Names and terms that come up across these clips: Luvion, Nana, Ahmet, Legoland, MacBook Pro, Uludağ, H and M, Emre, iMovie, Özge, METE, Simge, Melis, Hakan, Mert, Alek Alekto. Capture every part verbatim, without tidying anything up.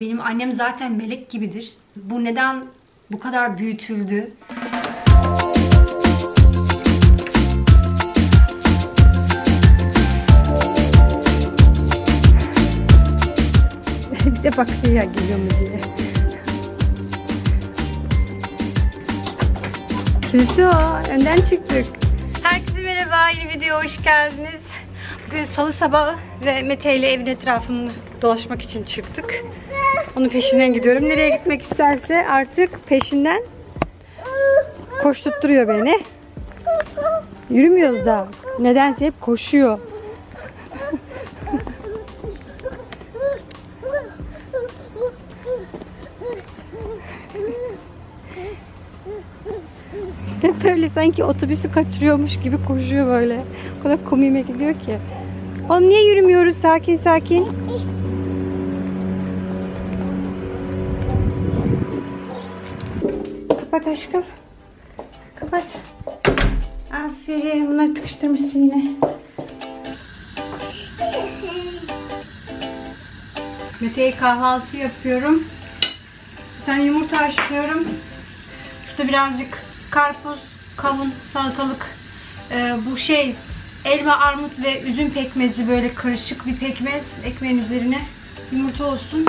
Benim annem zaten melek gibidir. Bu neden bu kadar büyütüldü? Bir de baktı ya geliyor mu diye. Kötü o. Önden çıktık. Herkese merhaba. Yeni videoya hoş geldiniz. Bugün salı sabahı ve Mete ile evin etrafını dolaşmak için çıktık. Onun peşinden gidiyorum. Nereye gitmek isterse artık peşinden koşturtturuyor beni. Yürümüyoruz da. Nedense hep koşuyor. Böyle sanki otobüsü kaçırıyormuş gibi koşuyor böyle. O kadar komiğime gidiyor ki. Oğlum niye yürümüyoruz? Sakin sakin. Kapat aşkım. Kapat. Aferin. Bunları tıkıştırmışsın yine. Mete'ye kahvaltı yapıyorum. Bir tane yumurta haşlıyorum. Şurada birazcık karpuz, kavun, salatalık, ee, bu şey elma, armut ve üzüm pekmezi, böyle karışık bir pekmez. Ekmeğin üzerine yumurta olsun.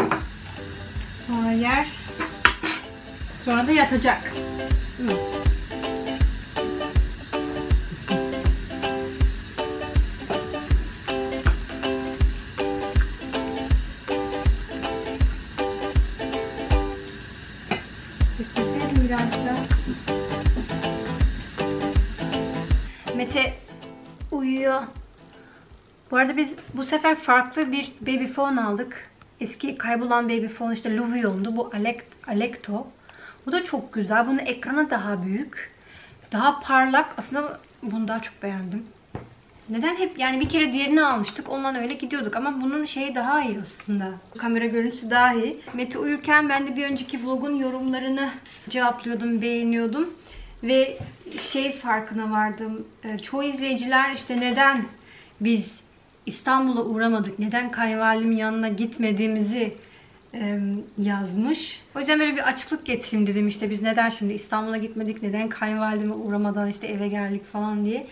Sonra yer. Sonra da yatacak. Hı. Bekletelim biraz da. Mete uyuyor. Bu arada biz bu sefer farklı bir baby phone aldık. Eski kaybolan baby phone işte Luvion'du. Bu Alek Alekto. Bu da çok güzel. Bunun ekranı daha büyük. Daha parlak. Aslında bunu daha çok beğendim. Neden hep yani bir kere diğerini almıştık. Ondan öyle gidiyorduk. Ama bunun şeyi daha iyi aslında. Kamera görüntüsü daha iyi. Mete uyurken ben de bir önceki vlogun yorumlarını cevaplıyordum, beğeniyordum. Ve şey farkına vardım. Çoğu izleyiciler işte neden biz İstanbul'a uğramadık, neden kayınvalimin yanına gitmediğimizi yazmış. O yüzden böyle bir açıklık getireyim dedim, işte biz neden şimdi İstanbul'a gitmedik, neden kayınvalideme uğramadan işte eve geldik falan diye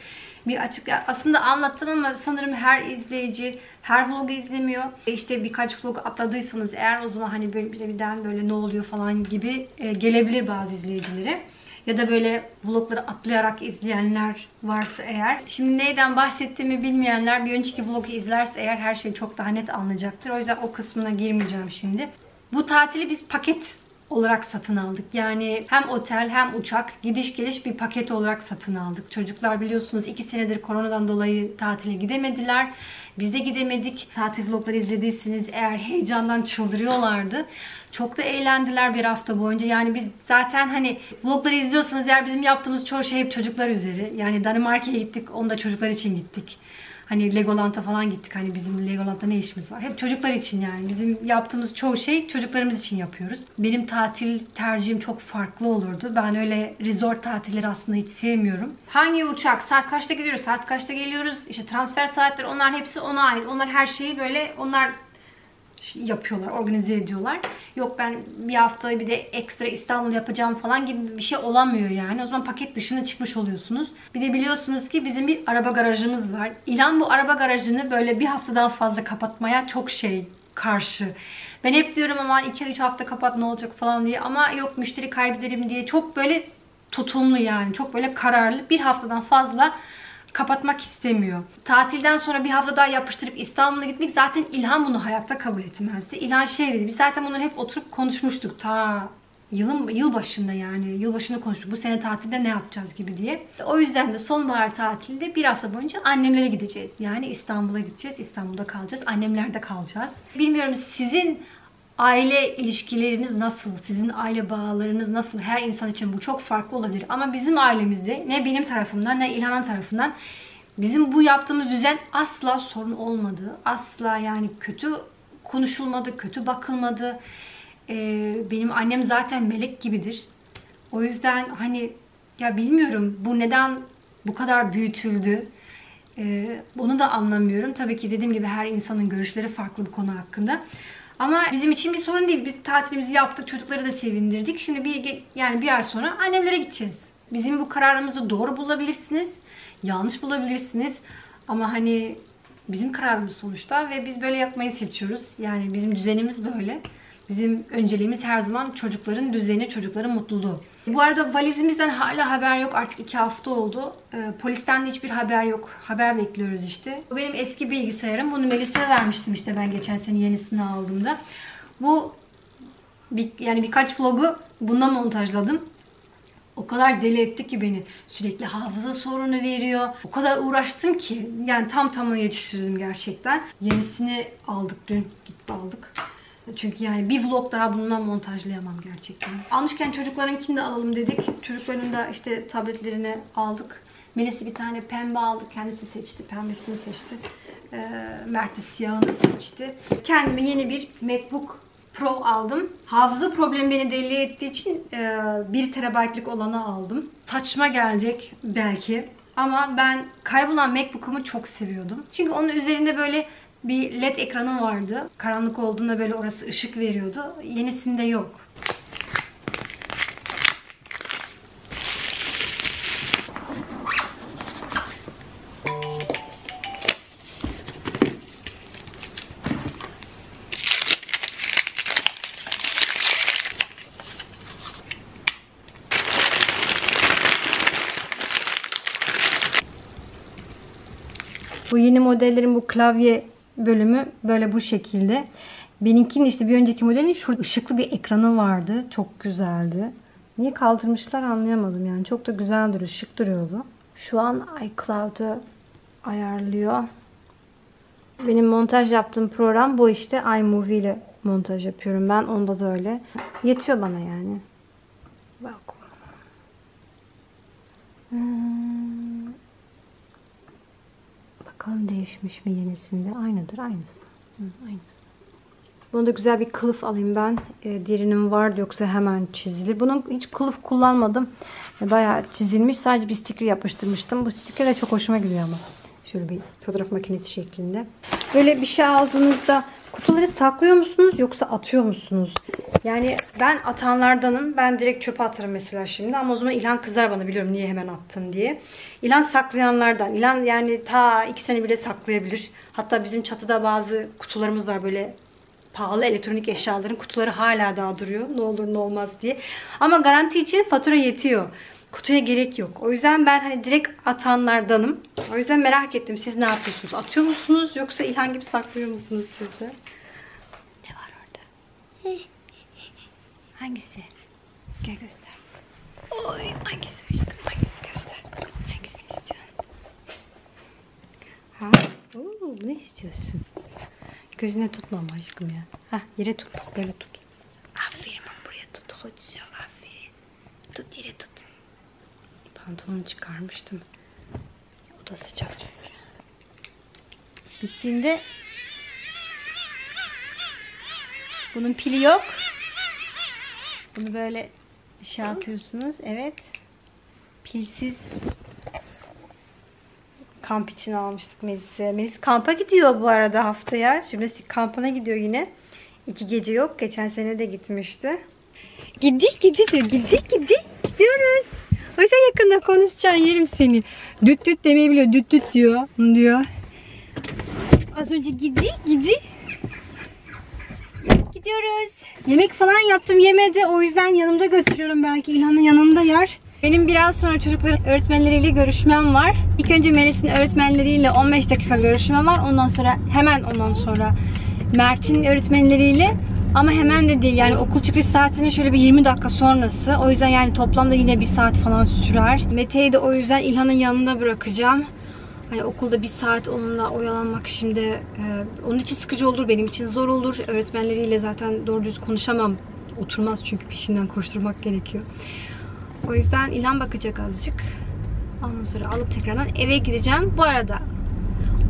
bir açık aslında anlattım ama sanırım her izleyici her vlogu izlemiyor. İşte birkaç vlog atladıysanız eğer o zaman hani böyle birden böyle ne oluyor falan gibi gelebilir bazı izleyicilere. Ya da böyle vlogları atlayarak izleyenler varsa eğer. Şimdi neyden bahsettiğimi bilmeyenler bir önceki vlogu izlerse eğer her şeyi çok daha net anlayacaktır. O yüzden o kısmına girmeyeceğim şimdi. Bu tatili biz paket olarak satın aldık. Yani hem otel hem uçak gidiş geliş bir paket olarak satın aldık. Çocuklar biliyorsunuz iki senedir koronadan dolayı tatile gidemediler. Biz de gidemedik. Tatil vlogları izlediyseniz eğer heyecandan çıldırıyorlardı. Çok da eğlendiler bir hafta boyunca. Yani biz zaten hani vlogları izliyorsanız eğer bizim yaptığımız çoğu şey hep çocuklar üzeri. Yani Danimarka'ya gittik, onu da çocuklar için gittik. Hani Legoland'a falan gittik. Hani bizim Legoland'da ne işimiz var? Hep çocuklar için yani. Bizim yaptığımız çoğu şey çocuklarımız için yapıyoruz. Benim tatil tercihim çok farklı olurdu. Ben öyle resort tatilleri aslında hiç sevmiyorum. Hangi uçak? Saat kaçta gidiyoruz? Saat kaçta geliyoruz? İşte transfer saatleri, onlar hepsi ona ait. Onlar her şeyi böyle onlar yapıyorlar, organize ediyorlar. Yok ben bir haftayı bir de ekstra İstanbul yapacağım falan gibi bir şey olamıyor yani. O zaman paket dışına çıkmış oluyorsunuz. Bir de biliyorsunuz ki bizim bir araba garajımız var. İlhan bu araba garajını böyle bir haftadan fazla kapatmaya çok şey karşı. Ben hep diyorum ama iki üç hafta kapat ne olacak falan diye, ama yok müşteri kaybederim diye çok böyle tutumlu yani. Çok böyle kararlı. Bir haftadan fazla kapatmak istemiyor. Tatilden sonra bir hafta daha yapıştırıp İstanbul'a gitmek, zaten İlhan bunu hayatta kabul etmezdi. İlhan şey dedi, biz zaten bunları hep oturup konuşmuştuk ta yılın, yıl başında yani. Yıl başında konuştuk bu sene tatilde ne yapacağız gibi diye. O yüzden de sonbahar tatilde bir hafta boyunca annemlere gideceğiz. Yani İstanbul'a gideceğiz, İstanbul'da kalacağız, annemlerde kalacağız. Bilmiyorum sizin aile ilişkileriniz nasıl? Sizin aile bağlarınız nasıl? Her insan için bu çok farklı olabilir. Ama bizim ailemizde ne benim tarafımdan ne İlhan'ın tarafından bizim bu yaptığımız düzen asla sorun olmadı. Asla yani kötü konuşulmadı, kötü bakılmadı. Ee, benim annem zaten melek gibidir. O yüzden hani ya bilmiyorum bu neden bu kadar büyütüldü. Ee, onu da anlamıyorum. Tabii ki dediğim gibi her insanın görüşleri farklı bu konu hakkında. Ama bizim için bir sorun değil. Biz tatilimizi yaptık, çocukları da sevindirdik. Şimdi bir yani bir ay sonra annemlere gideceğiz. Bizim bu kararımızı doğru bulabilirsiniz, yanlış bulabilirsiniz. Ama hani bizim kararımız sonuçta ve biz böyle yapmayı seçiyoruz. Yani bizim düzenimiz böyle. Bizim önceliğimiz her zaman çocukların düzeni, çocukların mutluluğu. Bu arada valizimizden hala haber yok. Artık iki hafta oldu. E, polisten de hiçbir haber yok. Haber bekliyoruz işte. Bu benim eski bilgisayarım. Bunu Melis'e vermiştim işte ben geçen sene yenisini aldığımda. Bu bir, yani birkaç vlogu bundan montajladım. O kadar deli etti ki beni. Sürekli hafıza sorunu veriyor. O kadar uğraştım ki. Yani tam tamına yetiştirdim gerçekten. Yenisini aldık dün. Gitti aldık. Çünkü yani bir vlog daha bundan montajlayamam gerçekten. Almışken çocuklarınkini de alalım dedik. Çocukların da işte tabletlerini aldık. Melis'i bir tane pembe aldı. Kendisi seçti. Pembesini seçti. Mert de siyahını seçti. Kendime yeni bir MacBook Pro aldım. Hafıza problemi beni deli ettiği için bir terabaytlık olanı aldım. Saçma gelecek belki. Ama ben kaybolan MacBook'umu çok seviyordum. Çünkü onun üzerinde böyle bir led ekranım vardı. Karanlık olduğunda böyle orası ışık veriyordu. Yenisinde yok. Bu yeni modellerin bu klavye bölümü böyle bu şekilde. Benimkinin işte bir önceki modelin şurada ışıklı bir ekranı vardı. Çok güzeldi. Niye kaldırmışlar anlayamadım yani. Çok da güzel duruyor. Şık duruyordu. Şu an iCloud'u ayarlıyor. Benim montaj yaptığım program bu işte. iMovie ile montaj yapıyorum ben. Onda da öyle. Yetiyor bana yani. Bak. Hmm. Bakalım değişmiş mi yenisinde? Aynıdır, aynısı. Hı, aynısı. Bunu da güzel bir kılıf alayım ben. E, diğerinin vardı yoksa hemen çizilir. Bunun hiç kılıf kullanmadım. E, bayağı çizilmiş. Sadece bir sticker yapıştırmıştım. Bu sticker de çok hoşuma gidiyor ama. Şöyle bir fotoğraf makinesi şeklinde. Böyle bir şey aldığınızda kutuları saklıyor musunuz yoksa atıyor musunuz? Yani ben atanlardanım. Ben direkt çöpe atarım mesela şimdi. Ama o zaman İlhan kızar bana, biliyorum niye hemen attın diye. İlhan saklayanlardan. İlhan yani ta iki sene bile saklayabilir. Hatta bizim çatıda bazı kutularımız var böyle. Pahalı elektronik eşyaların kutuları hala daha duruyor. Ne olur ne olmaz diye. Ama garanti için fatura yetiyor. Kutuya gerek yok. O yüzden ben hani direkt atanlardanım. O yüzden merak ettim. Siz ne yapıyorsunuz? Atıyor musunuz? Yoksa İlhan gibi saklıyor musunuz sizce? Ne var orada? Hangisi? Gel göster. Oy, hangisi? Hangisi göster? Hangisini istiyorsun? Ha? Oo, ne istiyorsun? Gözüne tutma ama aşkım ya. Ha, yere tut. Böyle tut. Aferin, buraya tut. Hoşça aferin. Tut, yere tut. Pantolonu çıkarmıştım. O da sıcak çünkü. Bittiğinde bunun pili yok. Bunu böyle şey atıyorsunuz. Evet. Pilsiz kamp için almıştık Melis'e. Melis kampa gidiyor bu arada haftaya. Şimdi kampına gidiyor yine. İki gece yok. Geçen sene de gitmişti. Gidik gidik gidik gidik gidiyoruz. Oysa yakında konuşacaksın, yerim seni. Düt düt demeyi biliyor. Düt düt diyor. diyor. Az önce gidi gidi. Gidiyoruz. Yemek falan yaptım, yemedi. O yüzden yanımda götürüyorum, belki İlhan'ın yanında yer. Benim biraz sonra çocukların öğretmenleriyle görüşmem var. İlk önce Melis'in öğretmenleriyle on beş dakika görüşmem var. Ondan sonra hemen ondan sonra Mert'in öğretmenleriyle. Ama hemen de değil yani, okul çıkış saatine şöyle bir yirmi dakika sonrası. O yüzden yani toplamda yine bir saat falan sürer. Mete'yi de o yüzden İlhan'ın yanında bırakacağım. Hani okulda bir saat onunla oyalanmak şimdi e, onun için sıkıcı olur, benim için zor olur. Öğretmenleriyle zaten doğru düz konuşamam. Oturmaz çünkü peşinden koşturmak gerekiyor. O yüzden İlhan bakacak azıcık. Ondan sonra alıp tekrardan eve gideceğim. Bu arada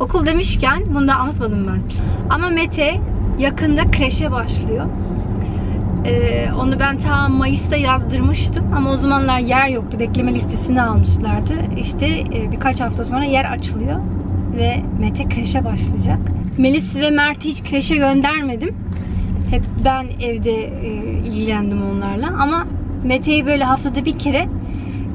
okul demişken bunu da anlatmadım ben. Ama Mete yakında kreşe başlıyor. Ee, onu ben tam Mayıs'ta yazdırmıştım ama o zamanlar yer yoktu. Bekleme listesini almışlardı. İşte e, birkaç hafta sonra yer açılıyor ve Mete kreşe başlayacak. Melis ve Mert'i hiç kreşe göndermedim. Hep ben evde e, ilgilendim onlarla. Ama Mete'yi böyle haftada bir kere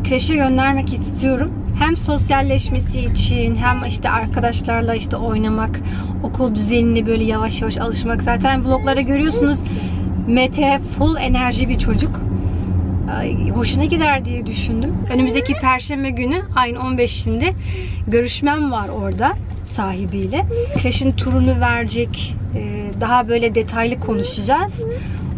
kreşe göndermek istiyorum. Hem sosyalleşmesi için, hem işte arkadaşlarla işte oynamak, okul düzenine böyle yavaş yavaş alışmak. Zaten vloglara görüyorsunuz, Mete full enerji bir çocuk. Ay, hoşuna gider diye düşündüm. Önümüzdeki Perşembe günü ayın on beşinde görüşmem var orada sahibiyle. Kreşin turunu verecek, daha böyle detaylı konuşacağız.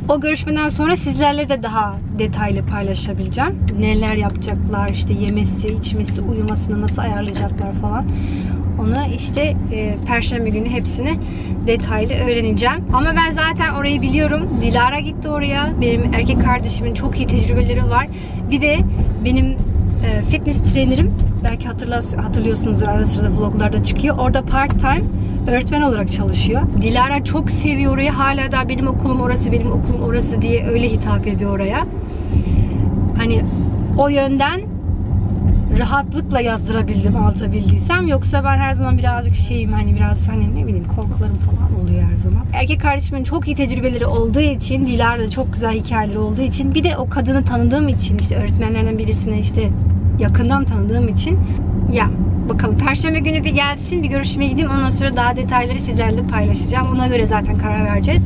O görüşmeden sonra sizlerle de daha detaylı paylaşabileceğim. Neler yapacaklar, işte yemesi, içmesi, uyumasını nasıl ayarlayacaklar falan. Onu işte e, Perşembe günü hepsini detaylı öğreneceğim. Ama ben zaten orayı biliyorum. Dilara gitti oraya. Benim erkek kardeşimin çok iyi tecrübeleri var. Bir de benim e, fitness trainerim, belki hatırlıyorsunuzdur, ara sırada vloglarda çıkıyor. Orada part time öğretmen olarak çalışıyor. Dilara çok seviyor orayı. Hala da benim okulum orası, benim okulum orası diye öyle hitap ediyor oraya. Hani o yönden rahatlıkla yazdırabildim, anlatabildiysem. Yoksa ben her zaman birazcık şeyim, hani biraz hani ne bileyim, korkularım falan oluyor her zaman. Erkek kardeşimin çok iyi tecrübeleri olduğu için, Dilara'da çok güzel hikayeleri olduğu için, bir de o kadını tanıdığım için, işte öğretmenlerden birisine işte yakından tanıdığım için, ya bakalım Perşembe günü bir gelsin, bir görüşmeye gideyim, ondan sonra daha detayları sizlerle paylaşacağım. Ona göre zaten karar vereceğiz.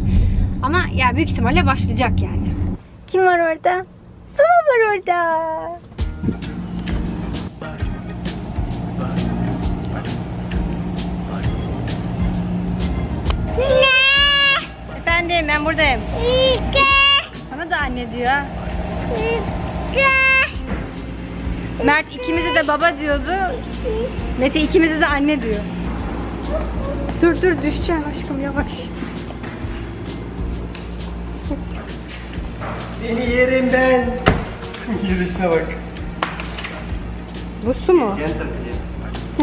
Ama ya büyük ihtimalle başlayacak yani. Kim var orada? Baba var orada. Ne? Efendim, ben buradayım. İlke. Sana da anne diyor ha. Mert ikimizi de baba diyordu. Mete ikimizi de anne diyor. Dur dur, düşeceğim aşkım, yavaş. Seni yerim ben. Yürüyüşüne bak. Bu su mu?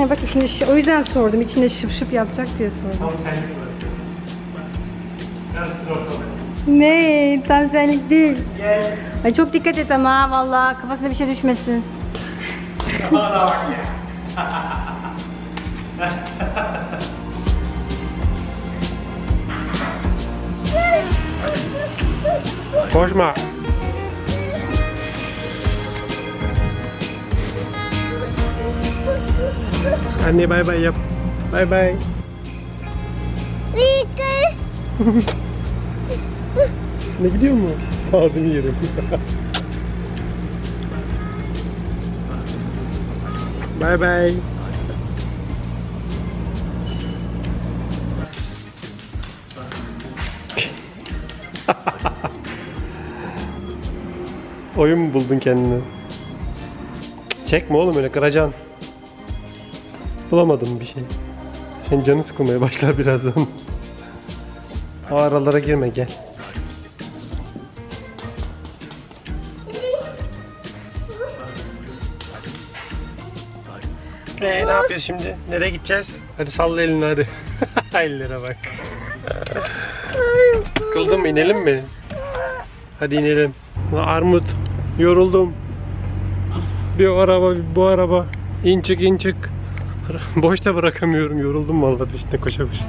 Ya bak, içinde, o yüzden sordum, içinde şıp şıp yapacak diye sordum. Tam senlik burası. Ne? Tam senlik değil. Gel. Ay çok dikkat et ama vallahi kafasına bir şey düşmesin. Bana da bak ya. Koşma. Anne bay bay yap. Bay bay. Ne gidiyor mu? Ağzını yerim. Bye bye. Oyun mu buldun kendini? Çekme oğlum öyle, kıracan. Bulamadım bir şey. Senin canın sıkılmaya başlar birazdan. O aralara girme, gel. Ne, ne yapıyoruz şimdi? Nereye gideceğiz? Hadi salla elini hadi. Ellere bak. Sıkıldın mı? İnelim mi? Hadi inelim. Armut. Yoruldum. Bir o araba, bir bu araba. İn çık, in çık. Boş da bırakamıyorum. Yoruldum vallahi, peşinde koşa koşa.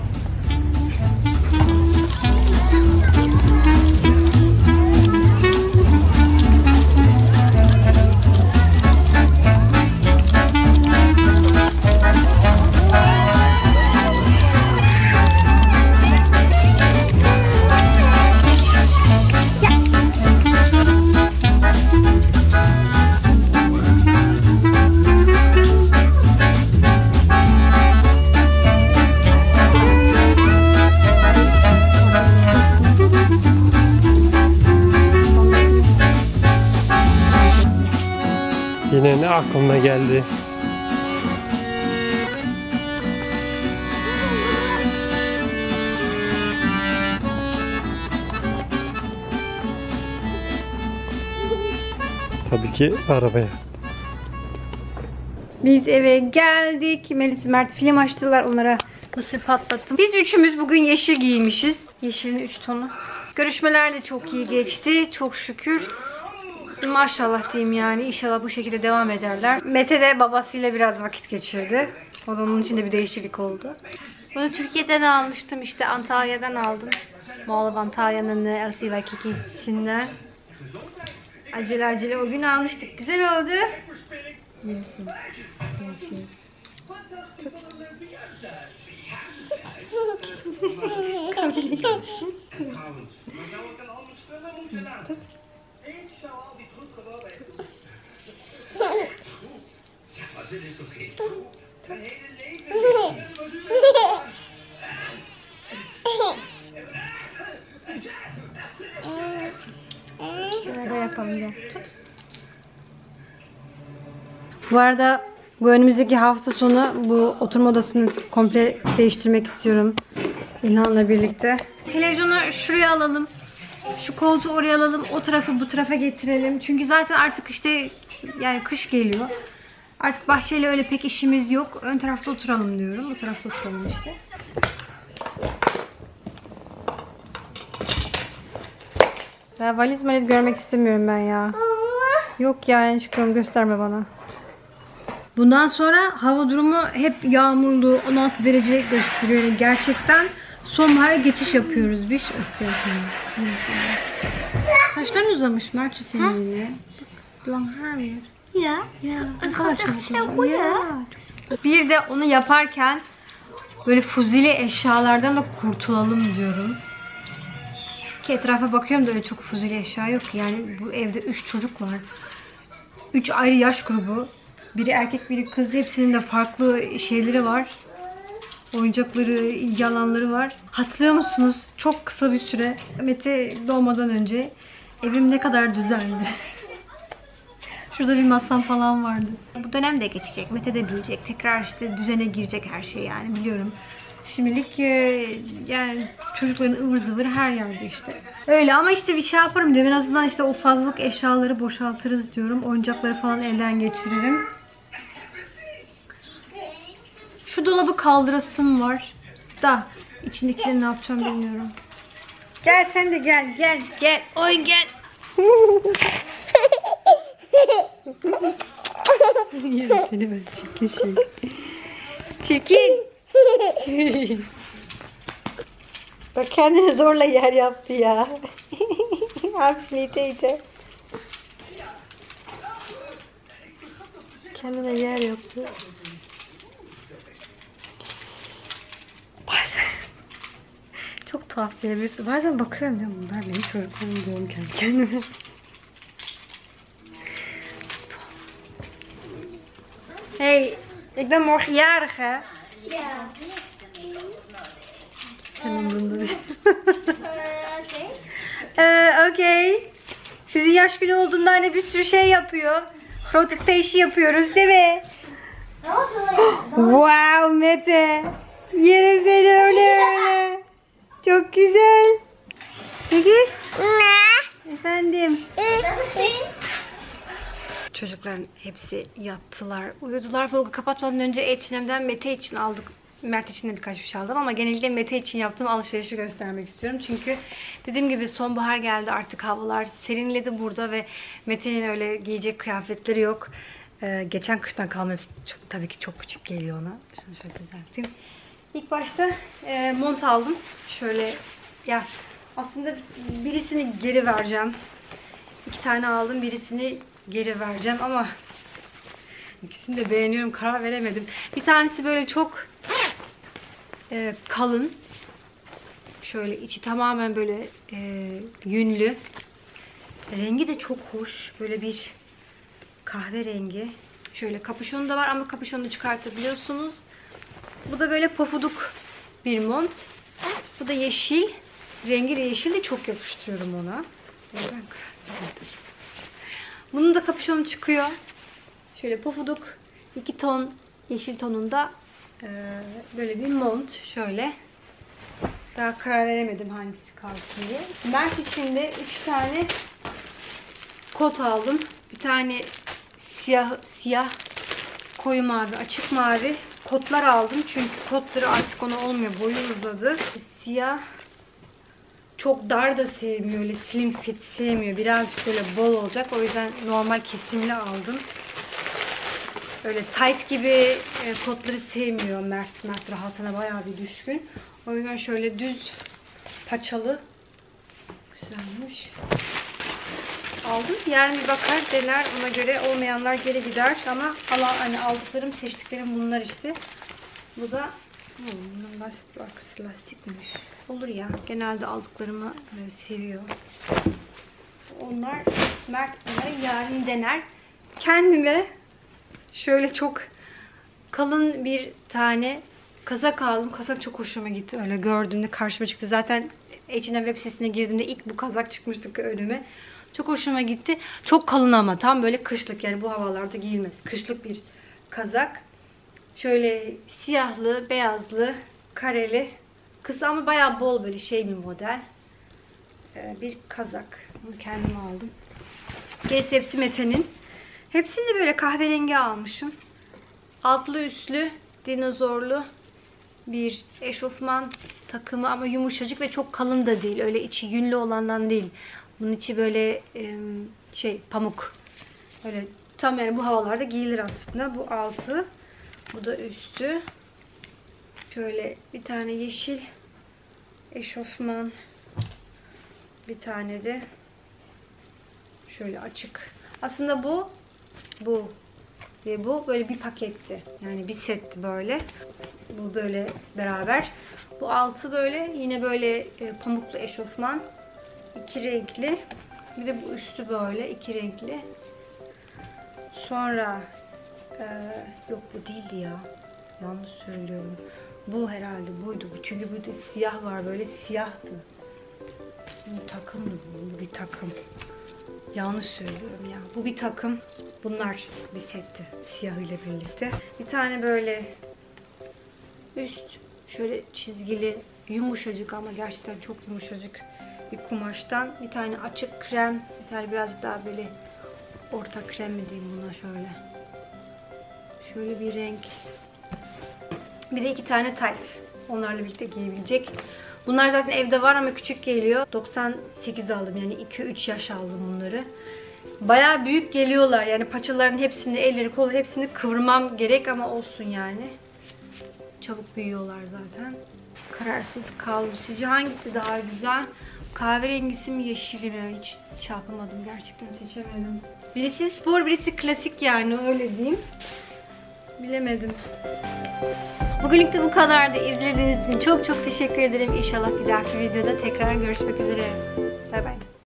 Yine ne aklına geldi? Tabii ki arabaya. Biz eve geldik. Melis, Mert film açtılar. Onlara mısır patlattım. Biz üçümüz bugün yeşil giymişiz. Yeşilin üç tonu. Görüşmeler de çok iyi geçti. Çok şükür. Maşallah diyeyim yani. İnşallah bu şekilde devam ederler. Mete de babasıyla biraz vakit geçirdi. O da onun için de bir değişiklik oldu. Bunu Türkiye'den almıştım, işte Antalya'dan aldım. Mall of Antalya'nın Elsie ve Kiki'sinden. Acele acele o gün almıştık. Güzel oldu. Bu arada bu önümüzdeki hafta sonu bu oturma odasını komple değiştirmek istiyorum İlhan'la birlikte. Televizyonu şuraya alalım. Şu koltuğu oraya alalım. O tarafı bu tarafa getirelim. Çünkü zaten artık işte yani kış geliyor. Artık bahçeyle öyle pek işimiz yok. Ön tarafta oturalım diyorum. Bu tarafta oturalım işte. Ya valiz maliz görmek istemiyorum ben ya. Yok ya yani çıkıyorum, gösterme bana. Bundan sonra hava durumu hep yağmurlu, on altı derece gösteriyor. Yani gerçekten sonbahara geçiş yapıyoruz biz. Saçların uzamış Mertçe senin yine. Blond hair. Ya. Bir de onu yaparken böyle fuzili eşyalardan da kurtulalım diyorum. Ki etrafa bakıyorum da öyle çok fuzili eşya yok. Yani bu evde üç çocuk var. üç ayrı yaş grubu. Biri erkek, biri kız. Hepsinin de farklı şeyleri var. Oyuncakları, yalanları var. Hatırlıyor musunuz? Çok kısa bir süre Mete doğmadan önce evim ne kadar düzenli. Şurada bir masam falan vardı. Bu dönem de geçecek. Mete de büyüyecek. Tekrar işte düzene girecek her şey yani, biliyorum. Şimdilik yani çocukların ıvır zıvır her yerde işte. Öyle ama işte bir şey yaparım diyorum. En azından işte o fazlalık eşyaları boşaltırız diyorum. Oyuncakları falan elden geçiririm. Şu dolabı kaldırasım var. Da içindekileri ne yapacağım bilmiyorum. Gel sen de gel gel gel. Oy gel. Yerim seni ben, çirkin şey. Çirkin. Bak kendini zorla yer yaptı ya. Hepsini ite ite. Kendine yer yaptı. Bazen çok tuhaf bir birisi. Bazen bakıyorum diyorum bunlar benim çocuklarım diyorum kendi kendime. Hey, ik ben morgen jarig, hè? Ja. Sen umurumda değil. ee, okay. Sizin yaş günü olduğunda hani bir sürü şey yapıyor. Grote feestje yapıyoruz değil mi? Wow Mete. Yerim seni öyle öyle. Çok güzel. Peki? Ne? Efendim? Çocukların hepsi yattılar, uyudular. Vlogu kapatmadan önce H and M'den Mete için aldık. Mert için de birkaç bir şey aldım ama genelde Mete için yaptığım alışverişi göstermek istiyorum. Çünkü dediğim gibi sonbahar geldi, artık havalar serinledi burada ve Mete'nin öyle giyecek kıyafetleri yok. Ee, geçen kıştan kalma hepsi çok, tabii ki çok küçük geliyor ona. Şunu şöyle düzelteyim. İlk başta e, mont aldım. Şöyle ya aslında birisini geri vereceğim. İki tane aldım, birisini geri vereceğim ama ikisini de beğeniyorum, karar veremedim. Bir tanesi böyle çok e, kalın, şöyle içi tamamen böyle e, yünlü, rengi de çok hoş, böyle bir kahverengi, şöyle kapüşonu da var ama kapüşonu çıkartabiliyorsunuz. Bu da böyle pofuduk bir mont, bu da yeşil rengi, yeşil de çok yakıştırıyorum ona. Ben karar vermedim. Bunun da kapüşonu çıkıyor. Şöyle pofuduk, iki ton yeşil tonunda e, böyle bir mont. Şöyle. Daha karar veremedim hangisi kalsın diye. Mert için de üç tane kot aldım. Bir tane siyah, siyah koyu mavi, açık mavi kotlar aldım. Çünkü kotları artık ona olmuyor. Boyu uzadı. Siyah çok dar da sevmiyor, öyle slim fit sevmiyor. Birazcık böyle bol olacak. O yüzden normal kesimli aldım. Öyle tight gibi e, kotları sevmiyor Mert. Mert rahatına bayağı bir düşkün. O yüzden şöyle düz paçalı güzelmiş. Aldım. Yarın bir bakar, dener, ona göre olmayanlar geri gider ama falan, hani aldıklarım, seçtiklerim bunlar işte. Bu da hmm, lastik, arkası lastikmiş. Olur ya, genelde aldıklarımı seviyor. Onlar Mert bana yarın dener. Kendime şöyle çok kalın bir tane kazak aldım. Kazak çok hoşuma gitti. Öyle gördüğümde karşıma çıktı. Zaten H and M web sitesine girdiğimde ilk bu kazak çıkmıştı önüme. Çok hoşuma gitti. Çok kalın ama tam böyle kışlık, yani bu havalarda giyilmez. Kışlık bir kazak. Şöyle siyahlı, beyazlı, kareli. Kısa ama bayağı bol, böyle şey bir model. Ee, bir kazak. Bunu kendime aldım. Gerisi hepsi Mete'nin. Hepsini de böyle kahverengi almışım. Altlı üstlü, dinozorlu bir eşofman takımı ama yumuşacık ve çok kalın da değil. Öyle içi yünlü olandan değil. Bunun içi böyle şey, pamuk. Böyle tam, yani bu havalarda giyilir aslında. Bu altı, bu da üstü. Şöyle bir tane yeşil eşofman, bir tane de şöyle açık. Aslında bu, bu ve bu böyle bir paketti. Yani bir setti böyle. Bu böyle beraber. Bu altı böyle yine böyle pamuklu eşofman. İki renkli. Bir de bu üstü böyle iki renkli. Sonra e, yok bu değildi ya. Yanlış söylüyorum. Bu herhalde buydu. Çünkü burada siyah var. Böyle siyahtı. Bu takımdı bu. Bu bir takım. Yanlış söylüyorum ya. Bu bir takım. Bunlar bir setti. Siyah ile birlikte. Bir tane böyle üst şöyle çizgili, yumuşacık ama gerçekten çok yumuşacık bir kumaştan, bir tane açık krem, bir tane biraz daha böyle orta krem mi diyeyim buna, şöyle şöyle bir renk, bir de iki tane tight, onlarla birlikte giyebilecek. Bunlar zaten evde var ama küçük geliyor. Doksan sekiz aldım, yani iki üç yaş aldım bunları. Bayağı büyük geliyorlar, yani paçaların hepsini, elleri kolu hepsini kıvırmam gerek ama olsun, yani çabuk büyüyorlar zaten. Kararsız kaldım. Sizce hangisi daha güzel? Kahverengisi mi, yeşili mi? Hiç şey yapamadım. Gerçekten seçemedim. Birisi spor, birisi klasik, yani öyle diyeyim. Bilemedim. Bugünlük de bu kadardı. İzlediğiniz için çok çok teşekkür ederim. İnşallah bir dahaki videoda tekrar görüşmek üzere. Bay bay.